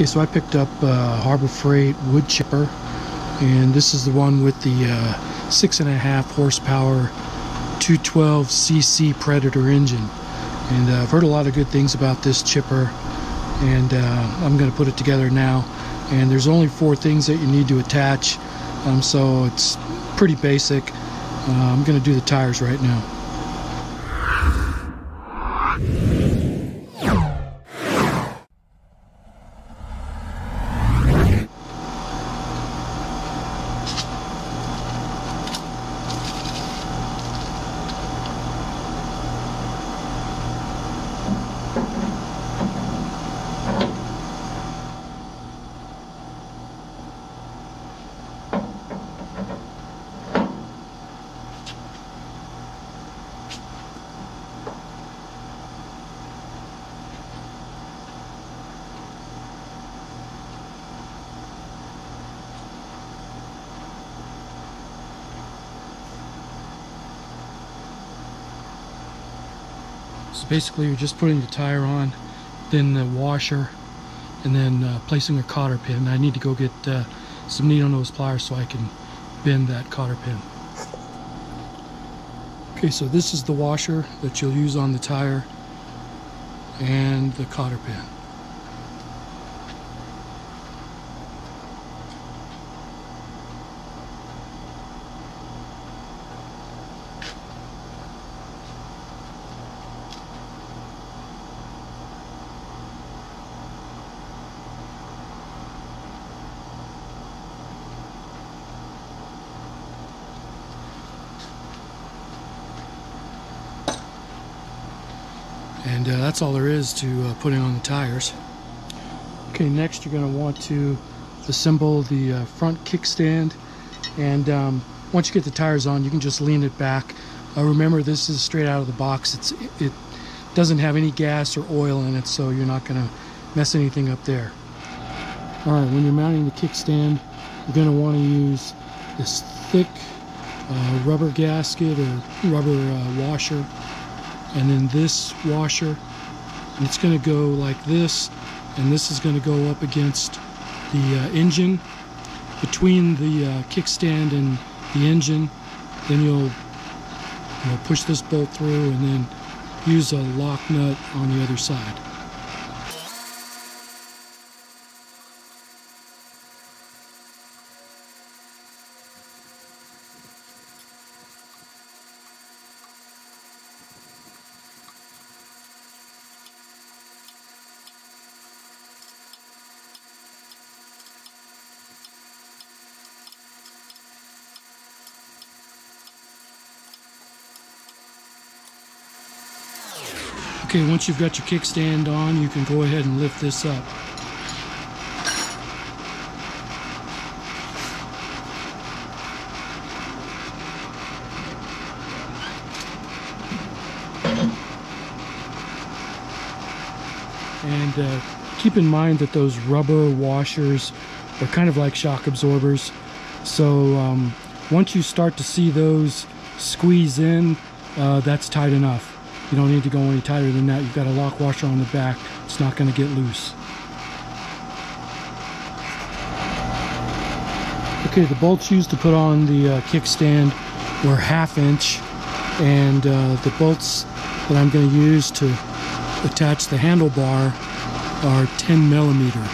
Okay, so I picked up Harbor Freight wood chipper, and this is the one with the 6.5 horsepower 212cc Predator engine. And I've heard a lot of good things about this chipper, and I'm going to put it together now. And there's only 4 things that you need to attach, so it's pretty basic. I'm going to do the tires right now. So basically you're just putting the tire on, then the washer, and then placing a cotter pin. I need to go get some needle-nose pliers so I can bend that cotter pin. Okay, so this is the washer that you'll use on the tire and the cotter pin. And that's all there is to putting on the tires. Okay, next you're going to want to assemble the front kickstand, and once you get the tires on, you can just lean it back. Remember, this is straight out of the box. It doesn't have any gas or oil in it, so you're not going to mess anything up there. Alright, when you're mounting the kickstand, you're going to want to use this thick rubber gasket or rubber washer, and then this washer, and it's going to go like this, and this is going to go up against the engine, between the kickstand and the engine. Then you'll push this bolt through and then use a lock nut on the other side. Okay, once you've got your kickstand on, you can go ahead and lift this up. And keep in mind that those rubber washers are kind of like shock absorbers. So once you start to see those squeeze in, that's tight enough. You don't need to go any tighter than that. You've got a lock washer on the back. It's not going to get loose. Okay, the bolts used to put on the kickstand were 1/2 inch, and the bolts that I'm going to use to attach the handlebar are 10 millimeter.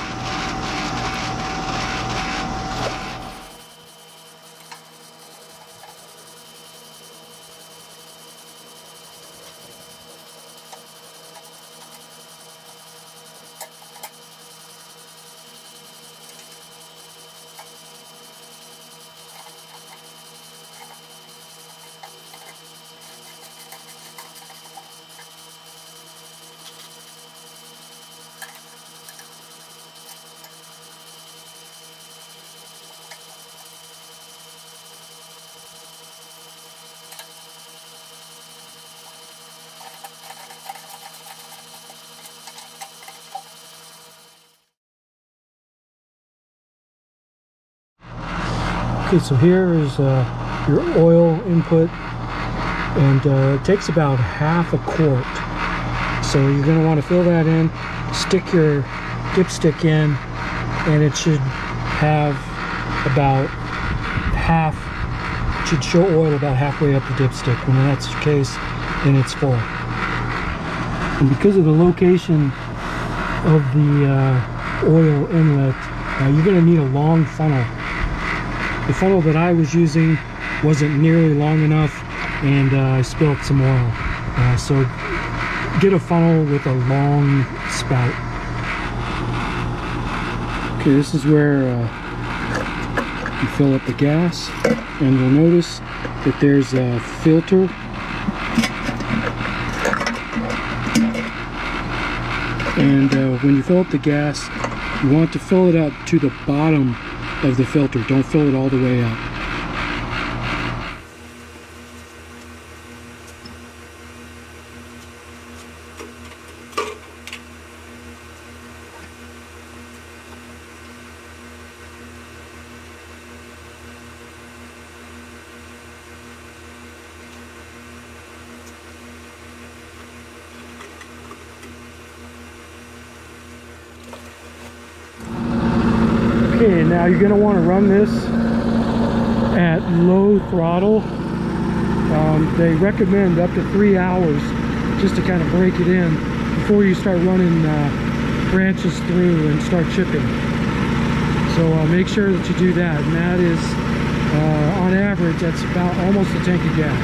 Okay, so here is your oil input, and it takes about 1/2 a quart. So you're going to want to fill that in, stick your dipstick in, and it should have about half, it should show oil about halfway up the dipstick. When that's the case, then it's full. And because of the location of the oil inlet, you're going to need a long funnel. The funnel that I was using wasn't nearly long enough, and I spilled some oil. So get a funnel with a long spout. Okay, this is where you fill up the gas, and you'll notice that there's a filter. And when you fill up the gas, you want to fill it up to the bottom of the filter. Don't fill it all the way up. Okay, now you're going to want to run this at low throttle. They recommend up to 3 hours just to kind of break it in before you start running branches through and start chipping. So make sure that you do that, and that is, on average, that's about almost a tank of gas.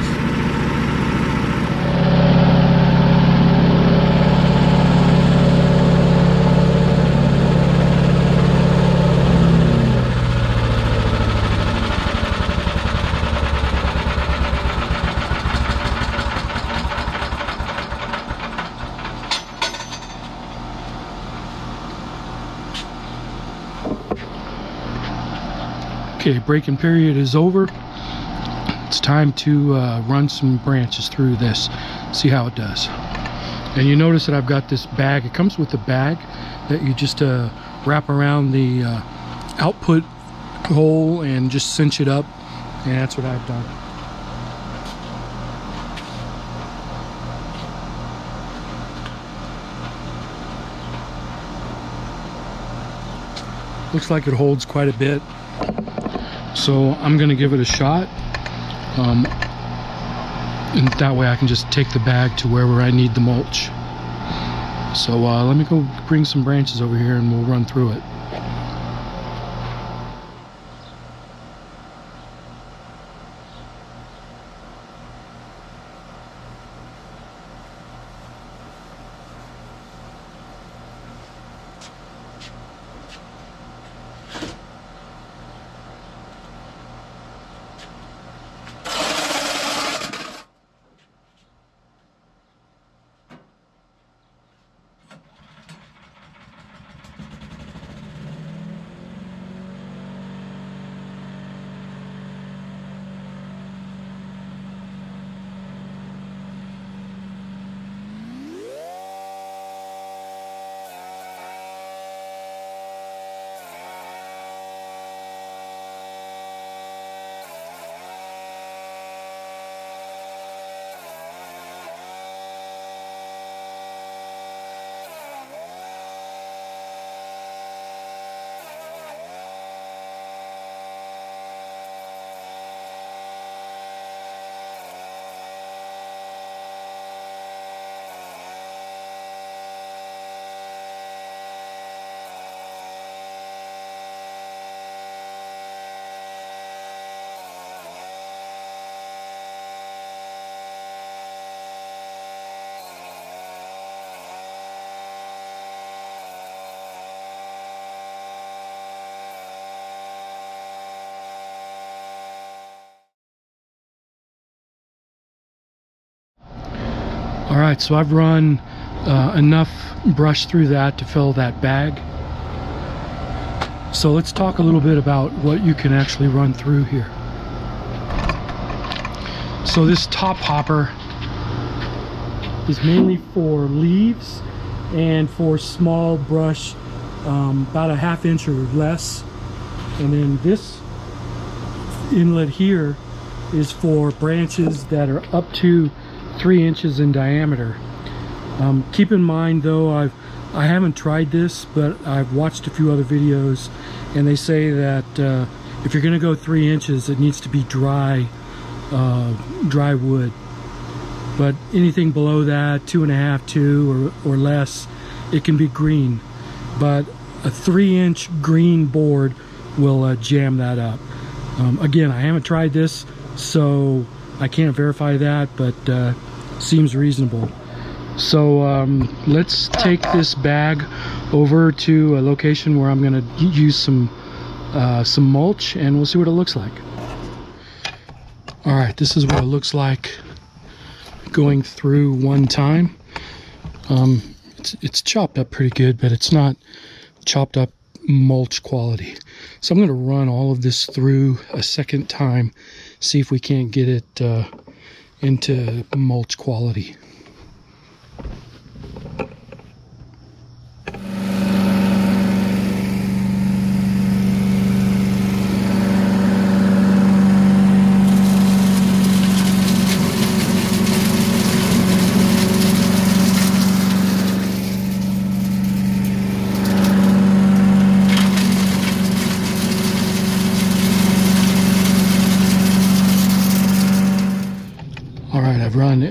Okay, braking period is over. It's time to run some branches through this, see how it does. And you notice that I've got this bag. It comes with a bag that you just wrap around the output hole and just cinch it up, and that's what I've done. Looks like it holds quite a bit. So I'm going to give it a shot, and that way I can just take the bag to wherever I need the mulch. So let me go bring some branches over here and we'll run through it. Alright, so I've run enough brush through that to fill that bag. So let's talk a little bit about what you can actually run through here. So this top hopper is mainly for leaves and for small brush, about a half inch or less. And then this inlet here is for branches that are up to 3 inches in diameter. Keep in mind though, I've I haven't tried this, but I've watched a few other videos, and they say that if you're going to go 3 inches, it needs to be dry, dry wood. But anything below that, 2.5, 2 or less, it can be green. But a 3-inch green board will jam that up. Again, I haven't tried this, so I can't verify that, but seems reasonable. So let's take this bag over to a location where I'm going to use some mulch, and we'll see what it looks like. All right, this is what it looks like going through one time. It's chopped up pretty good, but it's not chopped up mulch quality. So I'm going to run all of this through a second time, see if we can't get it into mulch quality.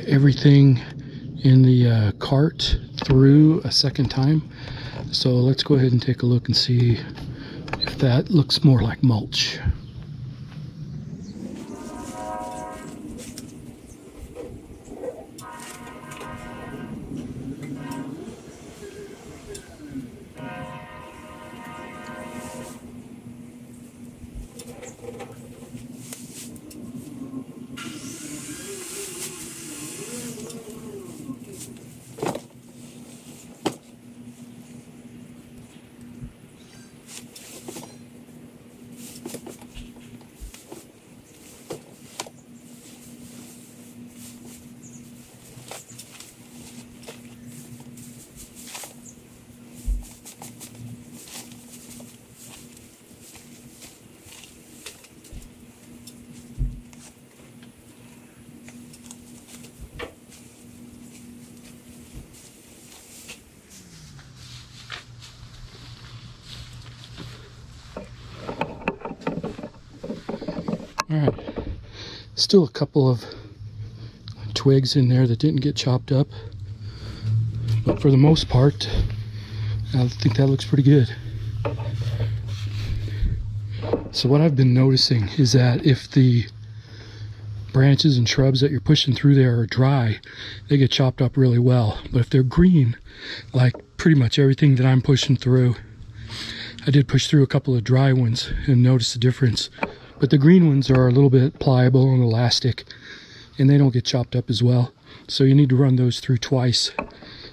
Everything in the cart through a second time, so let's go ahead and take a look and see if that looks more like mulch. Alright, still a couple of twigs in there that didn't get chopped up, but for the most part, I think that looks pretty good. So what I've been noticing is that if the branches and shrubs that you're pushing through there are dry, they get chopped up really well. But if they're green, like pretty much everything that I'm pushing through, I did push through a couple of dry ones and notice the difference. But the green ones are a little bit pliable and elastic, and they don't get chopped up as well. So you need to run those through twice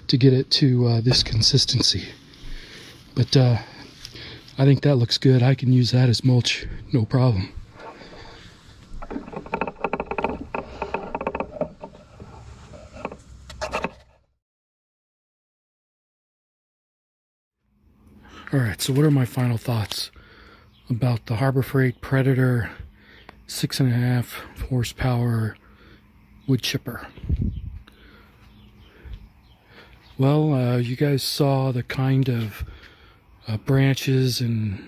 to get it to this consistency. But I think that looks good. I can use that as mulch, no problem. All right, so what are my final thoughts about the Harbor Freight Predator 6.5 horsepower wood chipper? Well, you guys saw the kind of branches and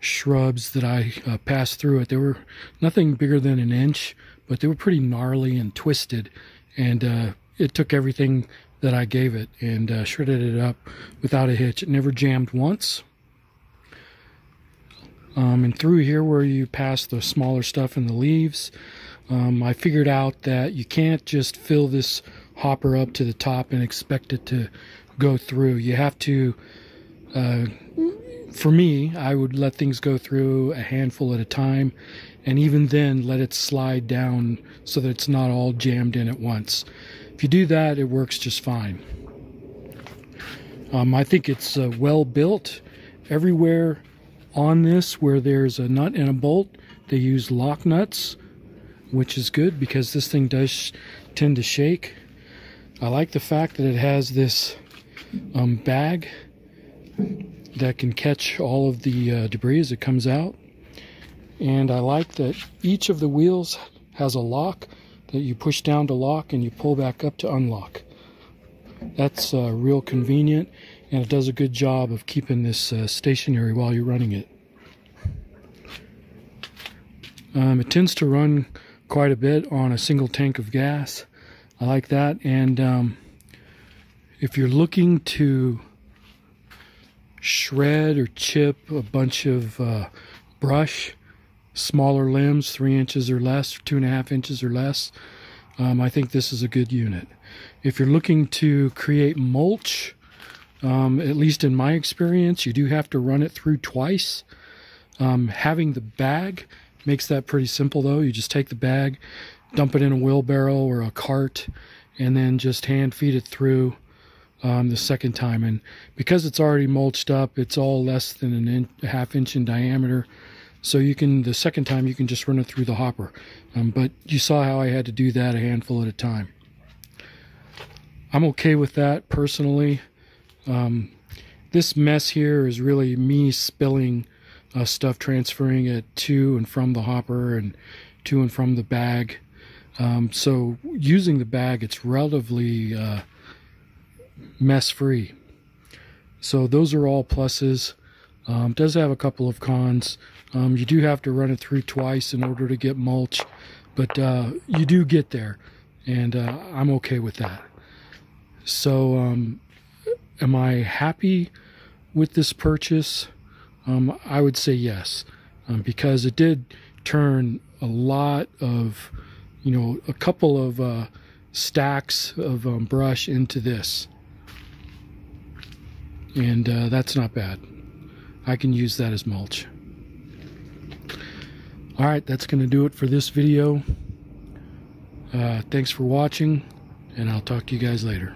shrubs that I passed through it. They were nothing bigger than an inch, but they were pretty gnarly and twisted, and it took everything that I gave it and shredded it up without a hitch. It never jammed once. And through here where you pass the smaller stuff in the leaves, I figured out that you can't just fill this hopper up to the top and expect it to go through. You have to, for me, I would let things go through a handful at a time, and even then let it slide down so that it's not all jammed in at once. If you do that, it works just fine. I think it's well built. Everywhere on this where there's a nut and a bolt, they use lock nuts, which is good because this thing does tend to shake. I like the fact that it has this bag that can catch all of the debris as it comes out, and I like that each of the wheels has a lock that you push down to lock and you pull back up to unlock. That's real convenient. and it does a good job of keeping this stationary while you're running it. It tends to run quite a bit on a single tank of gas. I like that, and if you're looking to shred or chip a bunch of brush, smaller limbs, 3 inches or less, 2.5 inches or less, I think this is a good unit. If you're looking to create mulch, at least in my experience, you do have to run it through twice. Having the bag makes that pretty simple though. You just take the bag, dump it in a wheelbarrow or a cart, and then just hand feed it through the second time. And because it's already mulched up, it's all less than a half inch in diameter, so you can, the second time you can just run it through the hopper. But you saw how I had to do that a handful at a time. I'm okay with that personally. This mess here is really me spilling stuff, transferring it to and from the hopper and to and from the bag. So using the bag, it's relatively mess free. So those are all pluses. Does have a couple of cons. You do have to run it through twice in order to get mulch, but you do get there, and I'm okay with that. So am I happy with this purchase? I would say yes, because it did turn a lot of, you know, a couple of stacks of brush into this, and that's not bad. I can use that as mulch. All right, that's going to do it for this video. Thanks for watching, and I'll talk to you guys later.